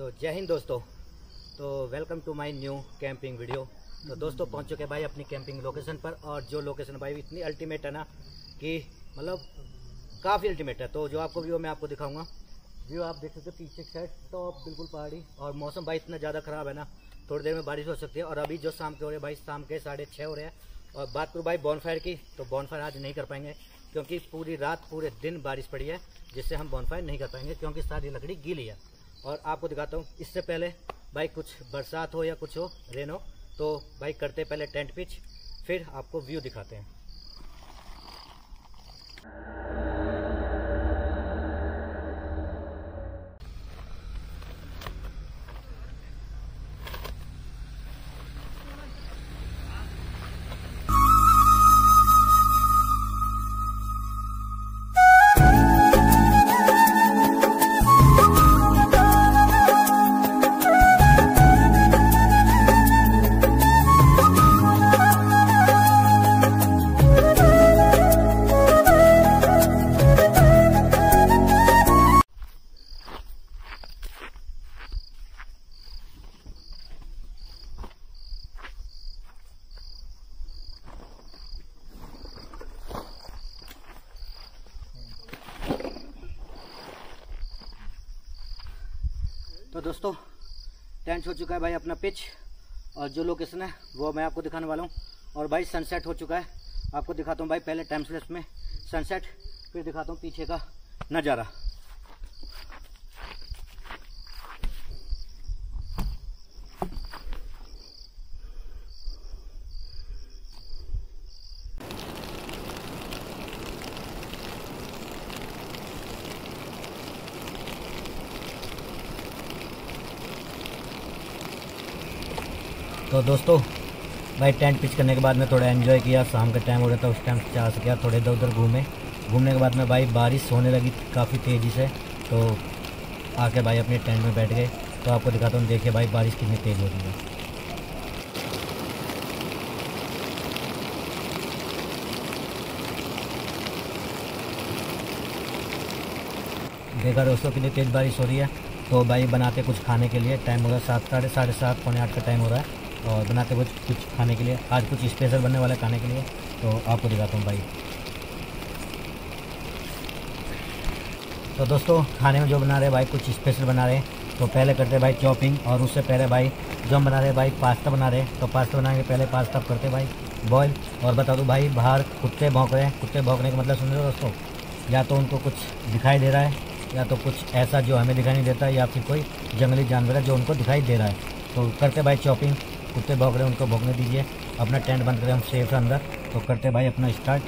सो जय हिंद दोस्तों। तो welcome to my new camping video. तो दोस्तों पहुंच चुके भाई अपनी कैंपिंग लोकेशन पर, और जो लोकेशन भाई इतनी अल्टीमेट है ना कि मतलब काफ़ी अल्टीमेट है। तो जो आपको व्यू मैं आपको दिखाऊंगा, व्यू आप देख सकते हो पीछे की साइड टॉप बिल्कुल पहाड़ी, और मौसम भाई इतना ज़्यादा ख़राब है ना, थोड़ी देर में बारिश हो सकती है। और अभी जो शाम के हो रहे भाई, शाम के 6:30 हो रहे हैं। और बात करूँ भाई बॉनफायर की, तो बॉनफायर आज नहीं कर पाएंगे क्योंकि पूरी रात पूरे दिन बारिश पड़ी है, जिससे हम बॉनफायर नहीं कर पाएंगे क्योंकि सारी लकड़ी गीली है। और आपको दिखाता हूँ, इससे पहले भाई कुछ बरसात हो या कुछ हो, रेन हो, तो भाई करते पहले टेंट पिच, फिर आपको व्यू दिखाते हैं। तो दोस्तों टेंट हो चुका है भाई अपना पिच, और जो लोकेशन है वो मैं आपको दिखाने वाला हूँ। और भाई सनसेट हो चुका है, आपको दिखाता हूँ भाई पहले टाइम स्लैप्स में सनसेट, फिर दिखाता हूँ पीछे का नज़ारा। तो दोस्तों भाई टेंट पिच करने के बाद मैं थोड़ा एंजॉय किया, शाम का टाइम हो रहा था उस टाइम से चाह सकिया, थोड़े इधर उधर घूमे। घूमने के बाद में भाई बारिश होने लगी काफ़ी तेज़ी से, तो आके भाई अपने टेंट में बैठ गए। तो आपको दिखाता हूँ, देखिए भाई बारिश कितनी तेज़ हो रही है। देखा दोस्तों कितनी तेज़ बारिश हो रही है। तो भाई बनाते कुछ खाने के लिए, टाइम हो रहा है 7:30, 7:30, 7:45 का टाइम हो रहा है, और बनाते कुछ खाने के लिए। आज कुछ स्पेशल बनने वाला है खाने के लिए, तो आपको दिखाता हूँ भाई। तो दोस्तों खाने में जो बना रहे हैं भाई कुछ स्पेशल बना रहे हैं। तो पहले करते हैं भाई चॉपिंग, और उससे पहले भाई जो हम बना रहे हैं भाई पास्ता बना रहे हैं। तो पास्ता बनाने के पहले पास्ता करते भाई बॉयल। और बता दूँ भाई बाहर कुत्ते भौंक रहे हैं। कुत्ते भौंकने का मतलब सुन रहे हो दोस्तों, या तो उनको कुछ दिखाई दे रहा है, या तो कुछ ऐसा जो हमें दिखाई नहीं देता, या फिर कोई जंगली जानवर है जो उनको दिखाई दे रहा है। तो करते भाई चॉपिंग, कुत्ते भौंक रहे हैं उनको भौंकने दीजिए। अपना टेंट बंद करें हम सेफ अंदर, तो करते भाई अपना स्टार्ट।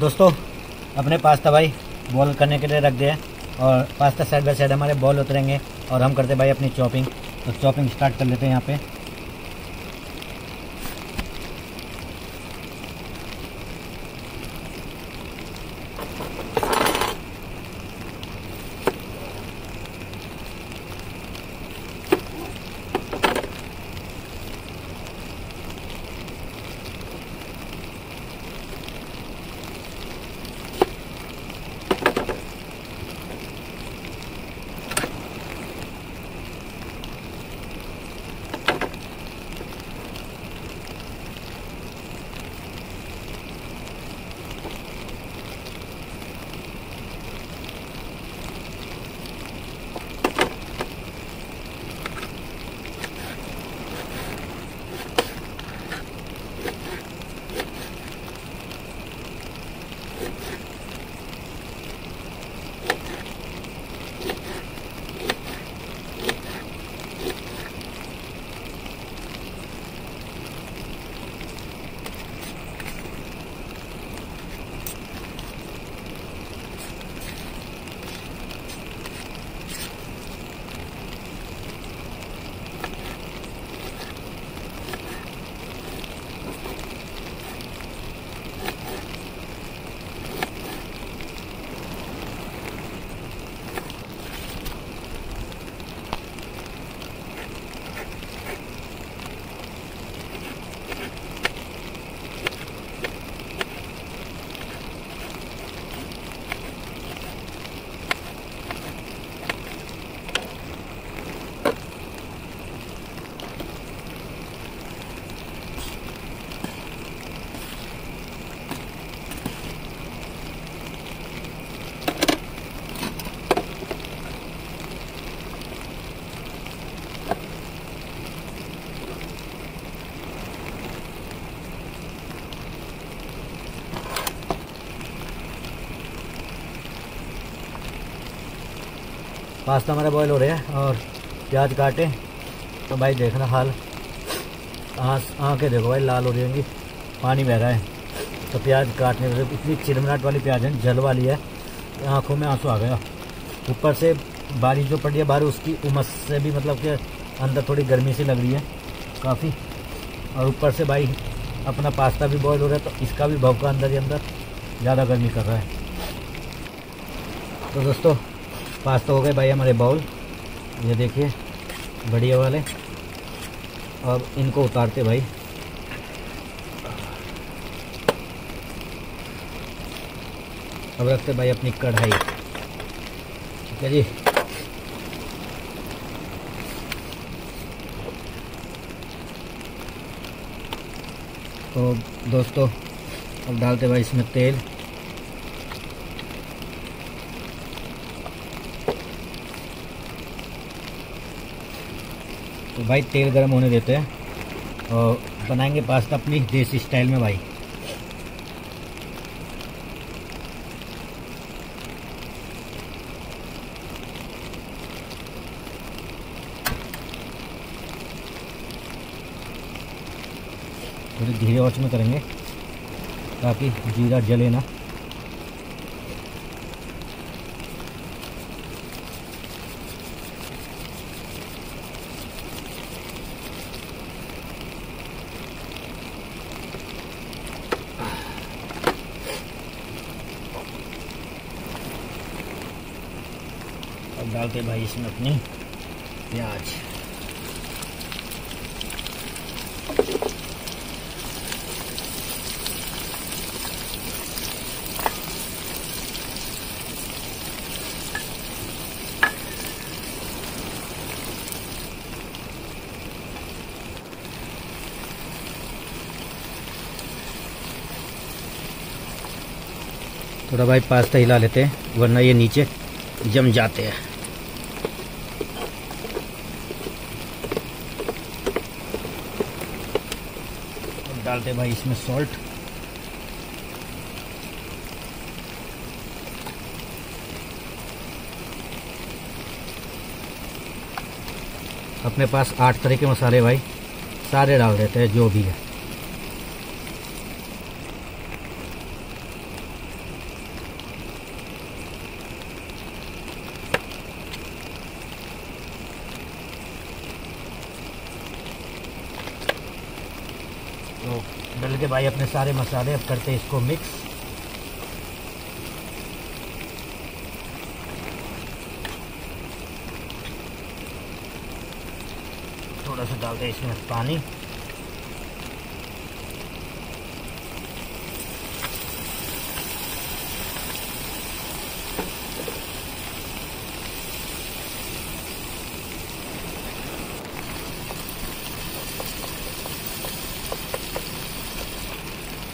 दोस्तों अपने पास्ता भाई बॉल करने के लिए रख दिया और पास्ता साइड बाय साइड हमारे बॉल उतरेंगे और हम करते भाई अपनी चॉपिंग। तो चॉपिंग स्टार्ट कर लेते हैं यहाँ पे। पास्ता हमारा बॉयल हो रहा है और प्याज काटे तो भाई देखना हाल, आँखें देखो भाई लाल हो रही होंगी, पानी बह रहा है। तो प्याज काटने में इतनी चिरमिराहट वाली प्याज है, जल वाली है, आँखों में आंसू आ गया। ऊपर से बारिश जो पड़ी है बाहर, उसकी उमस से भी मतलब कि अंदर थोड़ी गर्मी सी लग रही है काफ़ी। और ऊपर से भाई अपना पास्ता भी बॉयल हो रहा है तो इसका भी भवका अंदर ही अंदर ज़्यादा गर्मी कर रहा है। तो दोस्तों पास्ता हो गए भाई हमारे बाउल, ये देखिए बढ़िया वाले। अब इनको उतारते भाई। अब रखते भाई अपनी कढ़ाई, ठीक है जी। तो दोस्तों अब डालते भाई इसमें तेल। तो भाई तेल गरम होने देते हैं और बनाएंगे पास्ता अपनी देसी स्टाइल में भाई। थोड़ी धीरे आंच में करेंगे ताकि जीरा जले ना। डालते भाई इसमें अपनी प्याज। थोड़ा भाई पास्ता हिला लेते हैं वरना ये नीचे जम जाते हैं। डालते भाई इसमें सॉल्ट। अपने पास 8 तरह के मसाले भाई सारे डाल देते हैं जो भी है। के भाई अपने सारे मसाले अब करते हैं इसको मिक्स। थोड़ा सा डालते हैं इसमें पानी।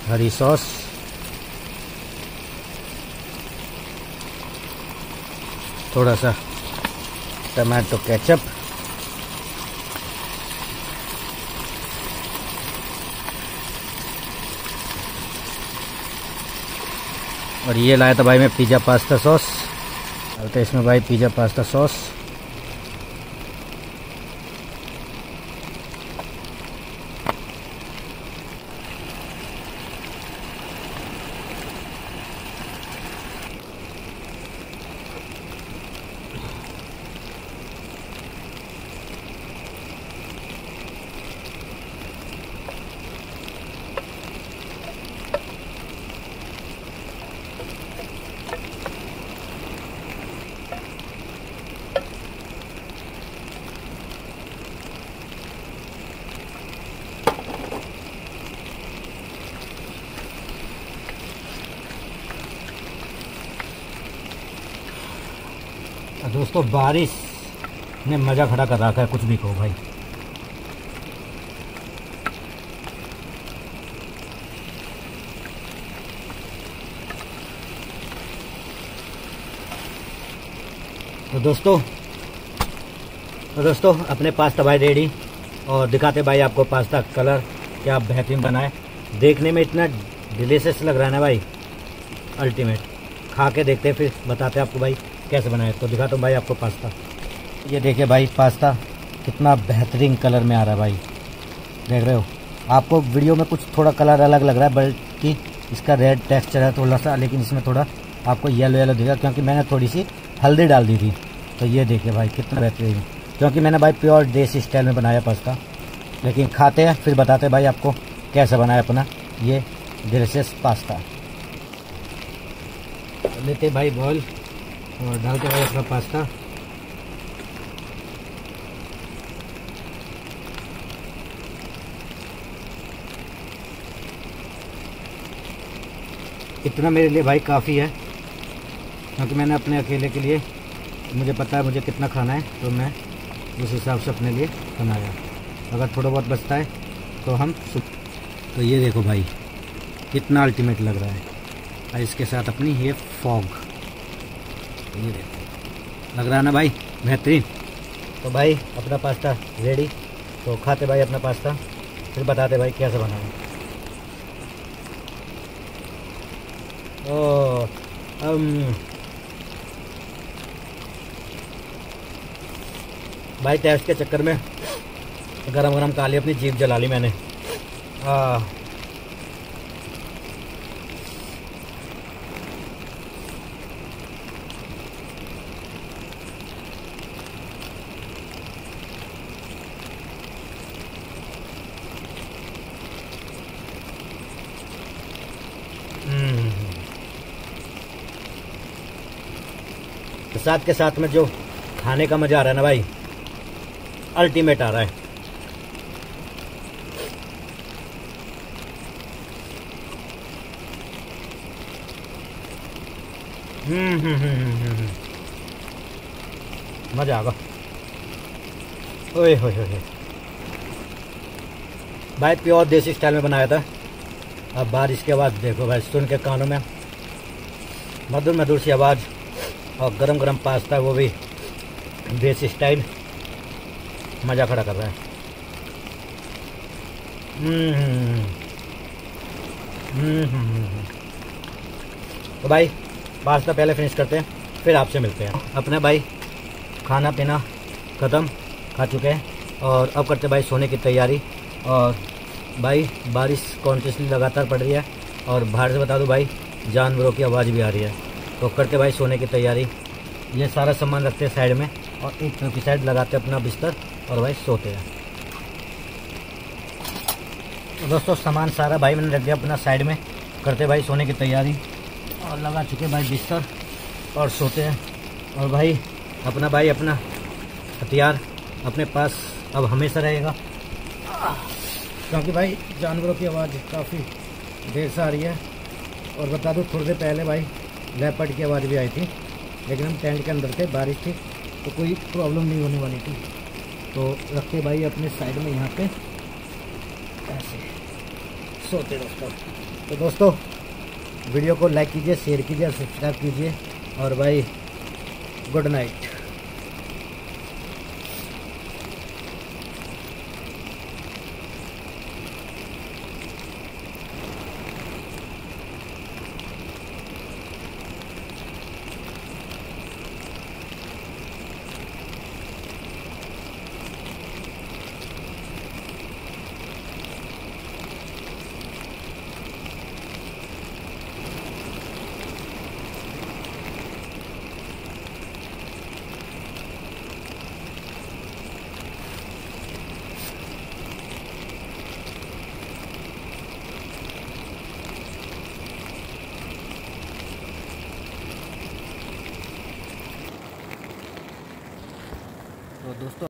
हरी सॉस, थोड़ा सा टमाटो केचप, और ये लाया था भाई मैं पिज़्ज़ा पास्ता सॉस। डालते इसमें भाई पिज़्ज़ा पास्ता सॉस। दोस्तों बारिश ने मज़ा खड़ा कर रखा है, कुछ भी कहो भाई। तो दोस्तों अपने पास्ता भाई रेडी, और दिखाते भाई आपको पास्ता कलर क्या बेहतरीन बनाए। देखने में इतना डिलीशियस लग रहा है ना भाई, अल्टीमेट। खा के देखते हैं फिर बताते हैं आपको भाई कैसे बनाए। तो दिखाता हूँ भाई आपको पास्ता। ये देखिए भाई पास्ता कितना बेहतरीन कलर में आ रहा है भाई, देख रहे हो। आपको वीडियो में कुछ थोड़ा कलर अलग लग रहा है, बल्कि इसका रेड टेक्सचर है थोड़ा सा, लेकिन इसमें थोड़ा आपको येलो येलो दिखेगा क्योंकि मैंने थोड़ी सी हल्दी डाल दी थी। तो ये देखिए भाई कितना बेहतरीन, क्योंकि मैंने भाई प्योर देसी स्टाइल में बनाया पास्ता। लेकिन खाते हैं फिर बताते हैं भाई आपको कैसे बनाया अपना ये डिलीशियस पास्ता। लेते भाई बॉल और डालते भाई अपना पास्ता। इतना मेरे लिए भाई काफ़ी है, क्योंकि मैंने अपने अकेले के लिए, मुझे पता है मुझे कितना खाना है, तो मैं उस हिसाब से अपने लिए बनाया। अगर थोड़ा बहुत बचता है तो तो ये देखो भाई कितना अल्टीमेट लग रहा है। और इसके साथ अपनी ये फॉग, ये देखो लग रहा है ना भाई बेहतरीन। तो भाई अपना पास्ता रेडी, तो खाते भाई अपना पास्ता फिर बताते भाई कैसे बनाना। भाई टेस्ट के चक्कर में गरम गरम खा लिया, अपनी जीभ जला ली मैंने। साथ के साथ में जो खाने का मजा आ रहा है ना भाई, अल्टीमेट आ रहा है। मजा आगा। ओए होए होए भाई, प्योर देसी स्टाइल में बनाया था। अब बारिश की आवाज़ देखो भाई, सुन के कानों में मधुर मधुर सी आवाज़, और गरम गरम पास्ता, वो भी देसी स्टाइल, मज़ा खड़ा कर रहा है। तो भाई पास्ता पहले फिनिश करते हैं, फिर आपसे मिलते हैं। अपने भाई खाना पीना ख़त्म, खा चुके हैं, और अब करते भाई सोने की तैयारी। और भाई बारिश कॉन्टिन्यूसली लगातार पड़ रही है, और बाहर से बता दूं भाई जानवरों की आवाज़ भी आ रही है। तो करते भाई सोने की तैयारी, ये सारा सामान रखते हैं साइड में, और एक तरफ की साइड लगाते अपना बिस्तर, और भाई सोते हैं। दोस्तों सामान सारा भाई मैंने रख दिया अपना साइड में, करते भाई सोने की तैयारी और लगा चुके भाई बिस्तर और सोते हैं। और भाई अपना हथियार अपने पास अब हमेशा रहेगा, क्योंकि भाई जानवरों की आवाज़ काफ़ी देर से आ रही है। और बता दूँ थोड़ी देर पहले भाई लेपर्ड की आवाज़ भी आई थी, लेकिन हम टेंट के अंदर थे, बारिश थी तो कोई प्रॉब्लम नहीं होने वाली थी। तो रखते भाई अपने साइड में यहाँ पे ऐसे सोते दोस्तों। तो दोस्तों वीडियो को लाइक कीजिए, शेयर कीजिए और सब्सक्राइब कीजिए। और भाई गुड नाइट। दोस्तों